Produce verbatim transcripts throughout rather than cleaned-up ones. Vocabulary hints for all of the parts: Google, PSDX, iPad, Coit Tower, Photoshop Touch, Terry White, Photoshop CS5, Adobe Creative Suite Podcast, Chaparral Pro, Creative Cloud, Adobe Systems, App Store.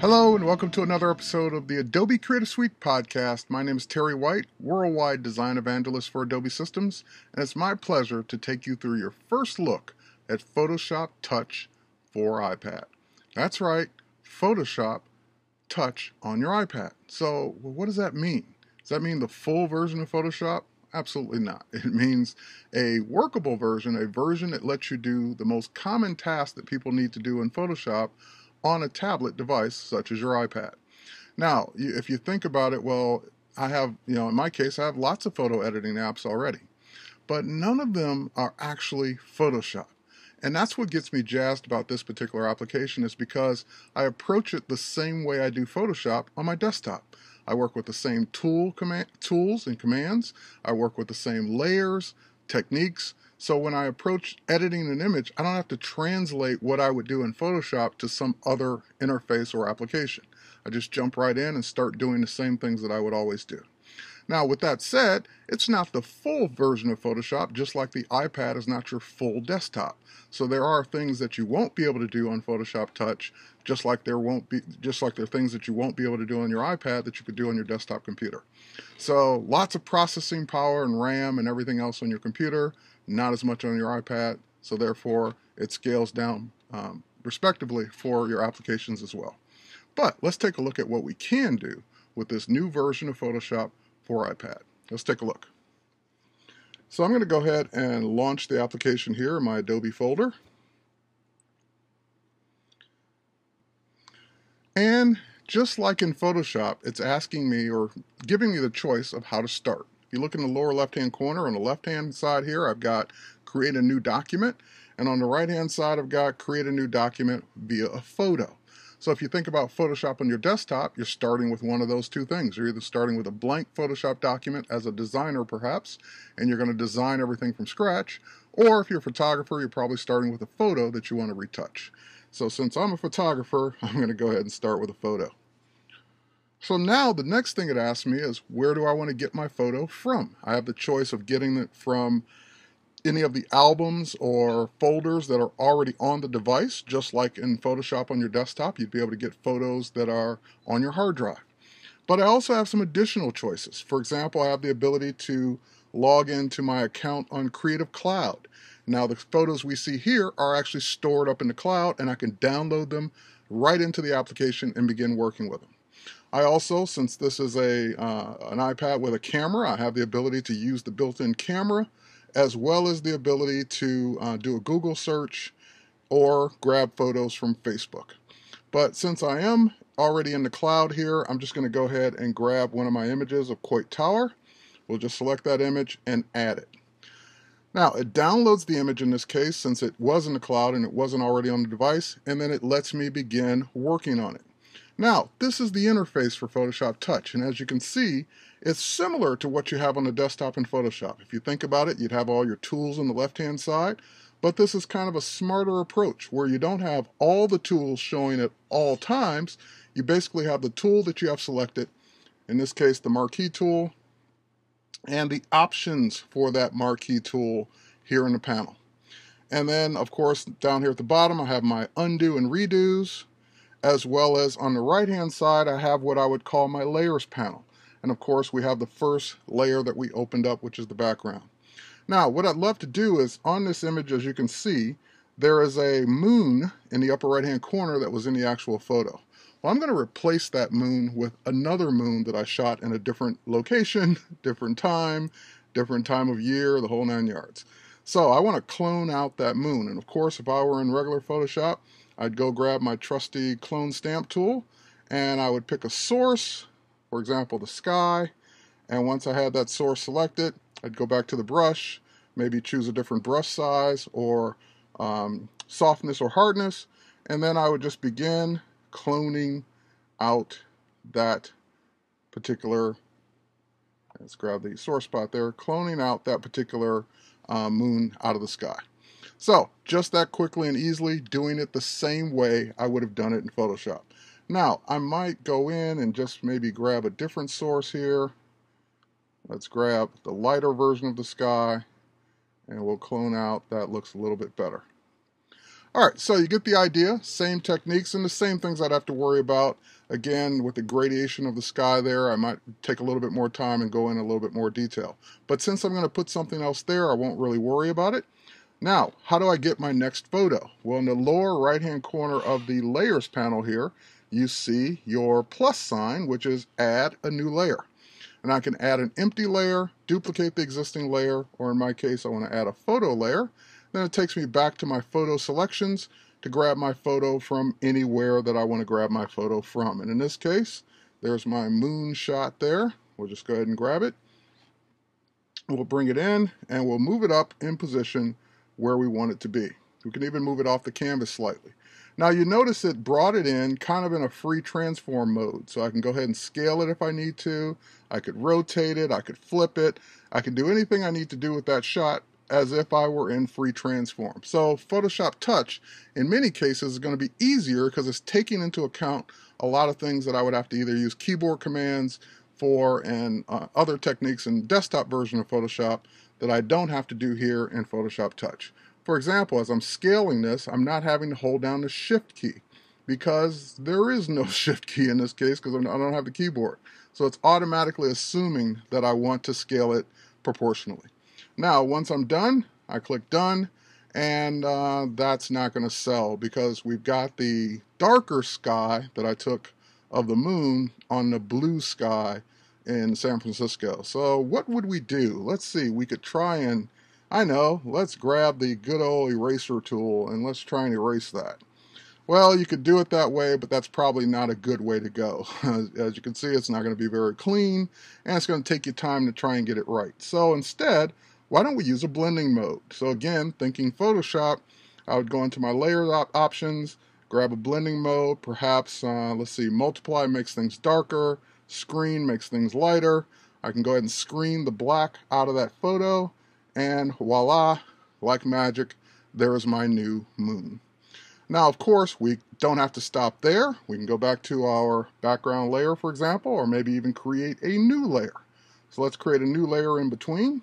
Hello and welcome to another episode of the Adobe Creative Suite Podcast. My name is Terry White, worldwide design evangelist for Adobe Systems, and it's my pleasure to take you through your first look at Photoshop Touch for iPad. That's right, Photoshop Touch on your iPad. So, well, what does that mean? Does that mean the full version of Photoshop? Absolutely not. It means a workable version, a version that lets you do the most common tasks that people need to do in Photoshop on a tablet device such as your iPad. Now, if you think about it, well, I have, you know, in my case, I have lots of photo editing apps already, but none of them are actually Photoshop. And that's what gets me jazzed about this particular application, is because I approach it the same way I do Photoshop on my desktop. I work with the same tool command, tools and commands. I work with the same layers, techniques. So when I approach editing an image, I don't have to translate what I would do in Photoshop to some other interface or application. I just jump right in and start doing the same things that I would always do. Now, with that said, it's not the full version of Photoshop, just like the iPad is not your full desktop. So there are things that you won't be able to do on Photoshop Touch, just like there won't be, just like there are things that you won't be able to do on your iPad that you could do on your desktop computer. So lots of processing power and RAM and everything else on your computer, not as much on your iPad. So therefore, it scales down um, respectively for your applications as well. But let's take a look at what we can do with this new version of Photoshop for iPad. Let's take a look. So I'm going to go ahead and launch the application here in my Adobe folder. And just like in Photoshop, it's asking me or giving me the choice of how to start. If you look in the lower left-hand corner, on the left-hand side here, I've got Create a New Document. And on the right-hand side, I've got Create a New Document via a Photo. So if you think about Photoshop on your desktop, you're starting with one of those two things. You're either starting with a blank Photoshop document as a designer, perhaps, and you're going to design everything from scratch. Or if you're a photographer, you're probably starting with a photo that you want to retouch. So since I'm a photographer, I'm going to go ahead and start with a photo. So now the next thing it asks me is, where do I want to get my photo from? I have the choice of getting it from any of the albums or folders that are already on the device. Just like in Photoshop on your desktop, you'd be able to get photos that are on your hard drive. But I also have some additional choices. For example, I have the ability to log into my account on Creative Cloud. Now, the photos we see here are actually stored up in the cloud, and I can download them right into the application and begin working with them. I also, since this is a uh, an iPad with a camera, I have the ability to use the built-in camera, as well as the ability to uh, do a Google search or grab photos from Facebook. But since I am already in the cloud here, I'm just going to go ahead and grab one of my images of Coit Tower. We'll just select that image and add it. Now, it downloads the image in this case, since it was in the cloud and it wasn't already on the device, and then it lets me begin working on it. Now, this is the interface for Photoshop Touch, and as you can see, it's similar to what you have on the desktop in Photoshop. If you think about it, you'd have all your tools on the left-hand side, but this is kind of a smarter approach where you don't have all the tools showing at all times. You basically have the tool that you have selected, in this case the marquee tool, and the options for that marquee tool here in the panel. And then, of course, down here at the bottom, I have my undo and redos, as well as on the right-hand side, I have what I would call my layers panel. And of course, we have the first layer that we opened up, which is the background. Now, what I'd love to do is, on this image, as you can see, there is a moon in the upper right-hand corner that was in the actual photo. Well, I'm going to replace that moon with another moon that I shot in a different location, different time, different time of year, the whole nine yards. So I want to clone out that moon. And of course, if I were in regular Photoshop, I'd go grab my trusty clone stamp tool, and I would pick a source, for example, the sky, and once I had that source selected, I'd go back to the brush, maybe choose a different brush size or um, softness or hardness, and then I would just begin cloning out that particular, let's grab the source spot there, cloning out that particular uh, moon out of the sky. So, just that quickly and easily, doing it the same way I would have done it in Photoshop. Now, I might go in and just maybe grab a different source here. Let's grab the lighter version of the sky, and we'll clone out. That looks a little bit better. All right, so you get the idea, same techniques and the same things I'd have to worry about. Again, with the gradation of the sky there, I might take a little bit more time and go in a little bit more detail. But since I'm going to put something else there, I won't really worry about it. Now, how do I get my next photo? Well, in the lower right-hand corner of the Layers panel here, you see your plus sign, which is Add a New Layer. And I can add an empty layer, duplicate the existing layer, or in my case, I want to add a photo layer. Then it takes me back to my photo selections to grab my photo from anywhere that I want to grab my photo from. And in this case, there's my moon shot there. We'll just go ahead and grab it. We'll bring it in, and we'll move it up in position where we want it to be. We can even move it off the canvas slightly. Now you notice it brought it in kind of in a free transform mode. So I can go ahead and scale it if I need to. I could rotate it, I could flip it. I can do anything I need to do with that shot as if I were in free transform. So Photoshop Touch, in many cases, is going to be easier because it's taking into account a lot of things that I would have to either use keyboard commands for and uh, other techniques in desktop version of Photoshop that I don't have to do here in Photoshop Touch. For example, as I'm scaling this, I'm not having to hold down the Shift key because there is no Shift key in this case because I don't have the keyboard. So it's automatically assuming that I want to scale it proportionally. Now, once I'm done, I click Done, and uh, that's not going to sell because we've got the darker sky that I took of the moon on the blue sky in San Francisco. So what would we do? Let's see, we could try and, I know, let's grab the good old eraser tool and let's try and erase that. Well, you could do it that way, but that's probably not a good way to go. As you can see, it's not going to be very clean, and it's going to take you time to try and get it right. So instead, why don't we use a blending mode? So again, thinking Photoshop, I would go into my layer op options, grab a blending mode, perhaps, uh, let's see, multiply makes things darker, screen makes things lighter. I can go ahead and screen the black out of that photo, and voila, like magic, there is my new moon. Now, of course, we don't have to stop there. We can go back to our background layer, for example, or maybe even create a new layer. So let's create a new layer in between.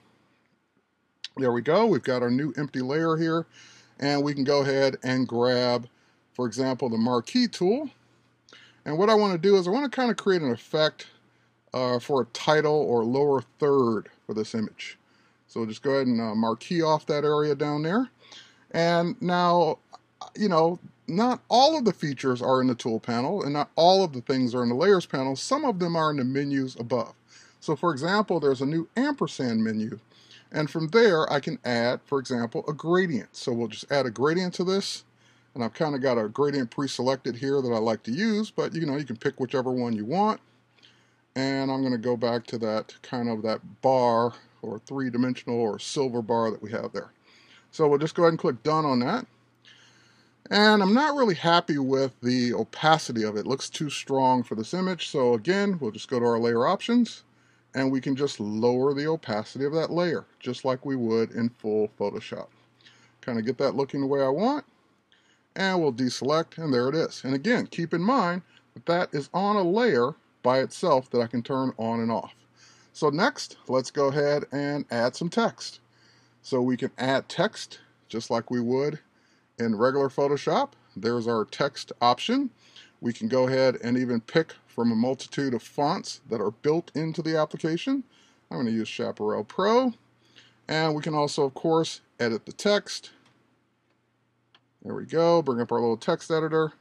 There we go. We've got our new empty layer here, and we can go ahead and grab, for example, the marquee tool. And what I want to do is I want to kind of create an effect uh, for a title or lower third for this image. So we'll just go ahead and uh, marquee off that area down there. And now, you know, not all of the features are in the tool panel, and not all of the things are in the layers panel. Some of them are in the menus above. So, for example, there's a new ampersand menu. And from there, I can add, for example, a gradient. So we'll just add a gradient to this. And I've kind of got a gradient pre-selected here that I like to use. But, you know, you can pick whichever one you want. And I'm going to go back to that kind of that bar or three-dimensional or silver bar that we have there. So we'll just go ahead and click Done on that. And I'm not really happy with the opacity of it. It looks too strong for this image. So again, we'll just go to our layer options. And we can just lower the opacity of that layer, just like we would in full Photoshop. Kind of get that looking the way I want. And we'll deselect, and there it is. And again, keep in mind that that is on a layer by itself that I can turn on and off. So next, let's go ahead and add some text. So we can add text, just like we would in regular Photoshop. There's our text option. We can go ahead and even pick from a multitude of fonts that are built into the application. I'm going to use Chaparral Pro. And we can also, of course, edit the text. There we go. Bring up our little text editor.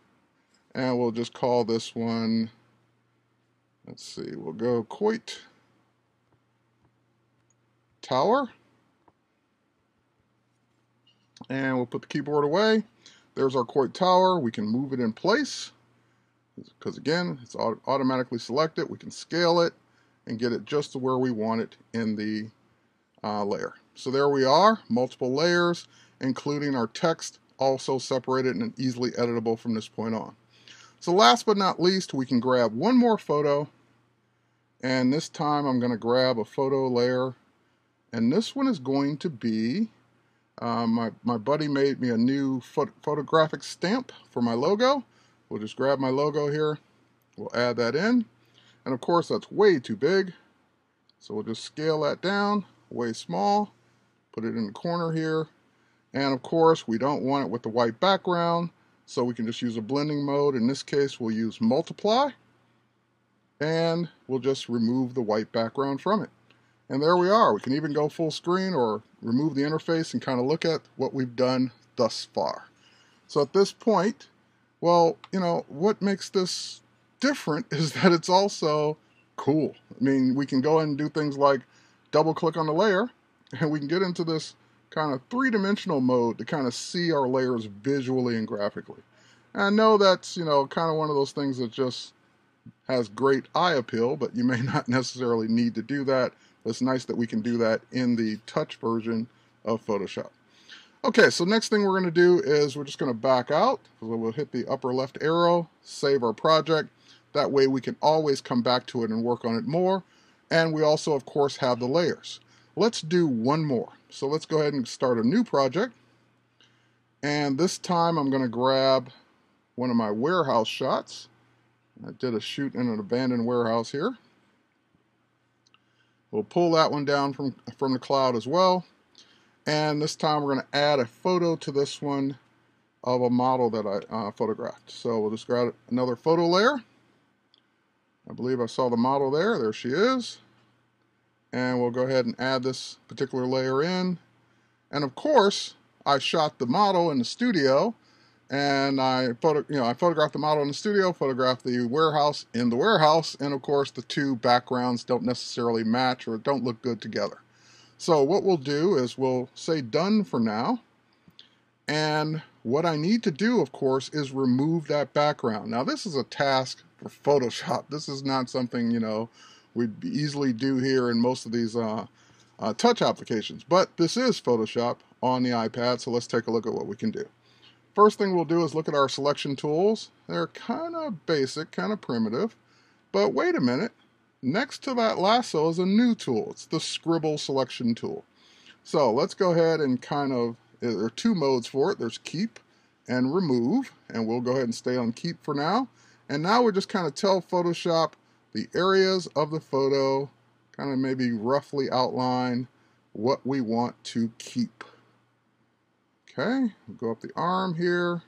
And we'll just call this one, let's see, we'll go Coit Tower. And we'll put the keyboard away. There's our Coit Tower. We can move it in place, because again, it's automatically selected. We can scale it and get it just to where we want it in the uh, layer. So there we are, multiple layers, including our text, also separated and easily editable from this point on. So last but not least, we can grab one more photo. And this time I'm going to grab a photo layer. And this one is going to be, uh, my, my buddy made me a new phot- photographic stamp for my logo. We'll just grab my logo here, we'll add that in, and of course that's way too big, so we'll just scale that down, way small, put it in the corner here, And of course, we don't want it with the white background, so we can just use a blending mode. In this case, we'll use multiply, and we'll just remove the white background from it. And there we are. We can even go full screen or remove the interface and kind of look at what we've done thus far. So at this point, well, you know, what makes this different is that it's also cool. I mean, we can go and do things like double click on the layer, and we can get into this kind of three-dimensional mode to kind of see our layers visually and graphically. And I know that's, you know, kind of one of those things that just has great eye appeal, but you may not necessarily need to do that. It's nice that we can do that in the touch version of Photoshop. Okay, so next thing we're going to do is we're just going to back out. So we'll hit the upper left arrow, save our project. That way we can always come back to it and work on it more. And we also, of course, have the layers. Let's do one more. So let's go ahead and start a new project. And this time I'm going to grab one of my warehouse shots. I did a shoot in an abandoned warehouse here. We'll pull that one down from, from the cloud as well. And this time we're going to add a photo to this one of a model that I uh, photographed. So we'll just grab another photo layer. I believe I saw the model there. There she is. And we'll go ahead and add this particular layer in. And of course, I shot the model in the studio, and I photo, you know, I photographed the model in the studio, photographed the warehouse in the warehouse, and of course the two backgrounds don't necessarily match or don't look good together. So what we'll do is we'll say done for now. And what I need to do, of course, is remove that background. Now this is a task for Photoshop. This is not something, you know, we'd easily do here in most of these uh, uh, touch applications. But this is Photoshop on the iPad, so let's take a look at what we can do. First thing we'll do is look at our selection tools. They're kind of basic, kind of primitive. But wait a minute. Next to that lasso is a new tool. It's the scribble selection tool. So let's go ahead and kind of, there are two modes for it. There's keep and remove. And we'll go ahead and stay on keep for now. And now we just kind of tell Photoshop the areas of the photo, kind of maybe roughly outline what we want to keep. Okay, we'll go up the arm here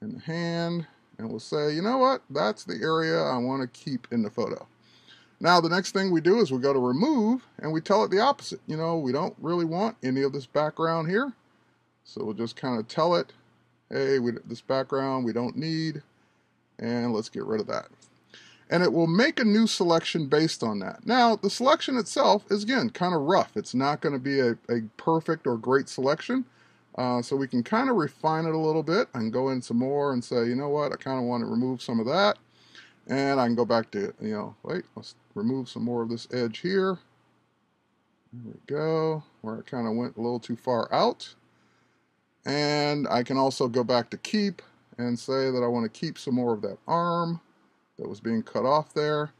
and the hand, and we'll say, you know what, that's the area I want to keep in the photo. Now the next thing we do is we go to remove, and we tell it the opposite. You know, we don't really want any of this background here, so we'll just kind of tell it, hey, we, this background we don't need, and let's get rid of that. And it will make a new selection based on that. Now, the selection itself is, again, kind of rough. It's not going to be a, a perfect or great selection. Uh, so we can kind of refine it a little bit. I can go in some more and say, you know what, I kind of want to remove some of that. And I can go back to, you know, wait, let's remove some more of this edge here. There we go, where it kind of went a little too far out. And I can also go back to keep and say that I want to keep some more of that arm that was being cut off there.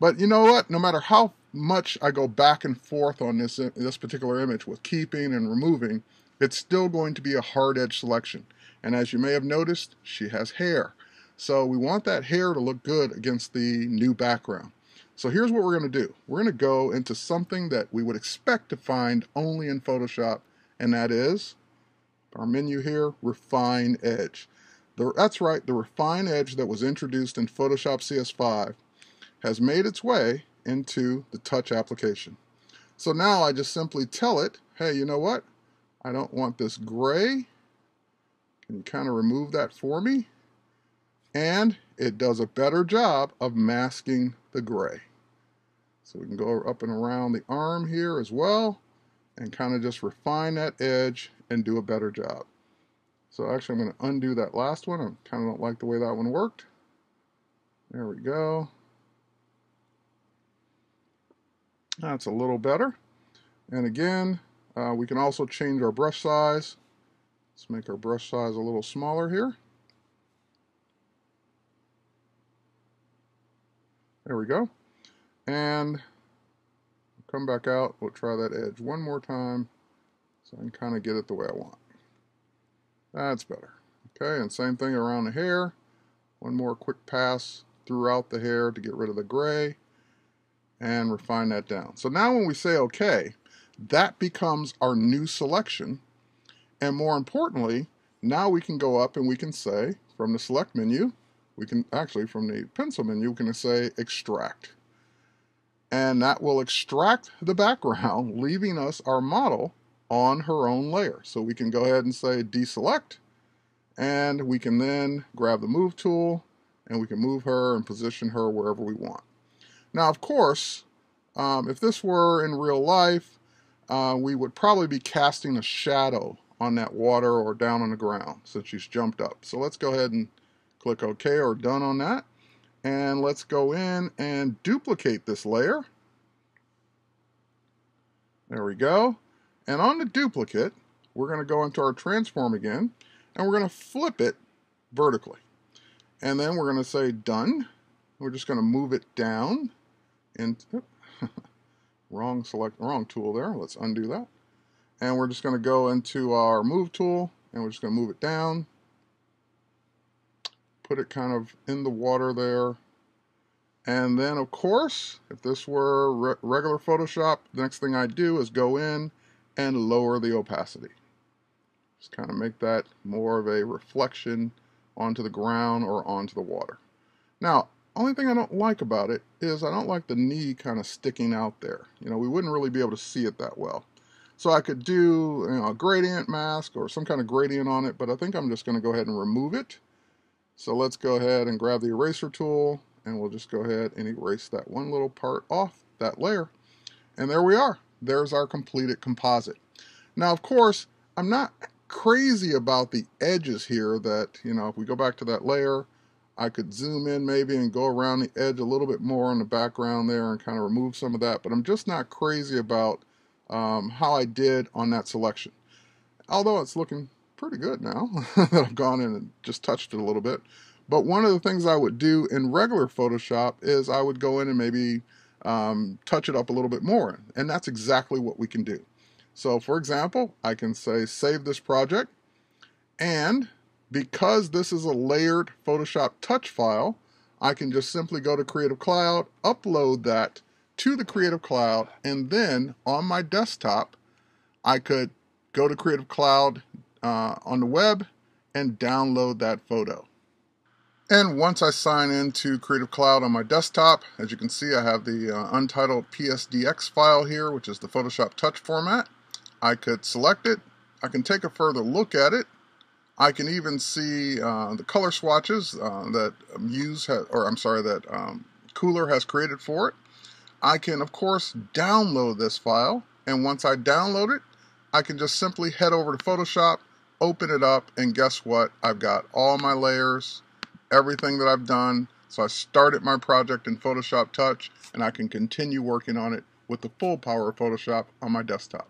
But you know what? No matter how much I go back and forth on this, this particular image with keeping and removing, it's still going to be a hard edge selection. And as you may have noticed, she has hair. So we want that hair to look good against the new background. So here's what we're going to do. We're going to go into something that we would expect to find only in Photoshop, and that is our menu here, Refine Edge. The, that's right, the Refine Edge that was introduced in Photoshop C S five has made its way into the touch application. So now I just simply tell it, hey, you know what? I don't want this gray. Can you kind of remove that for me? And it does a better job of masking the gray. So we can go up and around the arm here as well and kind of just refine that edge and do a better job. So actually, I'm going to undo that last one. I kind of don't like the way that one worked. There we go. That's a little better. And again, uh, we can also change our brush size. Let's make our brush size a little smaller here. There we go. And come back out. We'll try that edge one more time so I can kind of get it the way I want. That's better. Okay, and same thing around the hair. One more quick pass throughout the hair to get rid of the gray and refine that down. So now when we say OK, that becomes our new selection. And more importantly, now we can go up and we can say, from the select menu, we can actually, from the pencil menu, we can say extract. And that will extract the background, leaving us our model on her own layer. So we can go ahead and say deselect, and we can then grab the move tool, and we can move her and position her wherever we want. Now, of course, um, if this were in real life, uh, we would probably be casting a shadow on that water or down on the ground since she's jumped up. So let's go ahead and click OK or done on that. And let's go in and duplicate this layer. There we go. And on the duplicate, we're going to go into our transform again, and we're going to flip it vertically. And then we're going to say done. We're just going to move it down. And wrong select, wrong tool there. Let's undo that. And we're just going to go into our move tool, and we're just going to move it down. Put it kind of in the water there. And then, of course, if this were re regular Photoshop, the next thing I'd do is go in and lower the opacity. Just kind of make that more of a reflection onto the ground or onto the water. Now, only thing I don't like about it is I don't like the knee kind of sticking out there. You know, we wouldn't really be able to see it that well. So I could do, you know, a gradient mask or some kind of gradient on it, but I think I'm just going to go ahead and remove it. So let's go ahead and grab the eraser tool, and we'll just go ahead and erase that one little part off that layer. And there we are. There's our completed composite. Now, of course, I'm not crazy about the edges here that, you know, if we go back to that layer, I could zoom in maybe and go around the edge a little bit more on the background there and kind of remove some of that. But I'm just not crazy about um, how I did on that selection. Although it's looking pretty good now that I've gone in and just touched it a little bit. But one of the things I would do in regular Photoshop is I would go in and maybe um, touch it up a little bit more. And that's exactly what we can do. So, for example, I can say save this project, and because this is a layered Photoshop Touch file, I can just simply go to Creative Cloud, upload that to the Creative Cloud, and then on my desktop, I could go to Creative Cloud uh, on the web and download that photo. And once I sign into Creative Cloud on my desktop, as you can see, I have the uh, untitled P S D X file here, which is the Photoshop Touch format. I could select it, I can take a further look at it, I can even see uh, the color swatches uh, that Muse has, or I'm sorry, that um, Cooler has created for it. I can, of course, download this file, and once I download it, I can just simply head over to Photoshop, open it up, and guess what? I've got all my layers, everything that I've done, so I started my project in Photoshop Touch, and I can continue working on it with the full power of Photoshop on my desktop.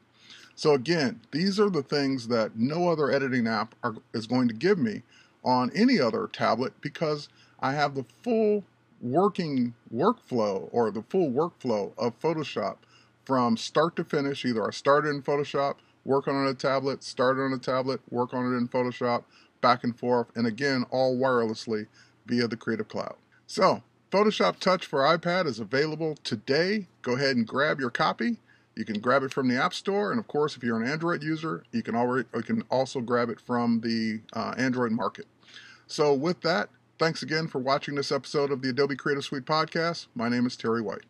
So again, these are the things that no other editing app are, is going to give me on any other tablet, because I have the full working workflow or the full workflow of Photoshop from start to finish. Either I started in Photoshop, work on it on a tablet, started on a tablet, work on it in Photoshop, back and forth, and again, all wirelessly via the Creative Cloud. So Photoshop Touch for iPad is available today. Go ahead and grab your copy. You can grab it from the App Store, and of course, if you're an Android user, you can, already, you can also grab it from the uh, Android market. So with that, thanks again for watching this episode of the Adobe Creative Suite Podcast. My name is Terry White.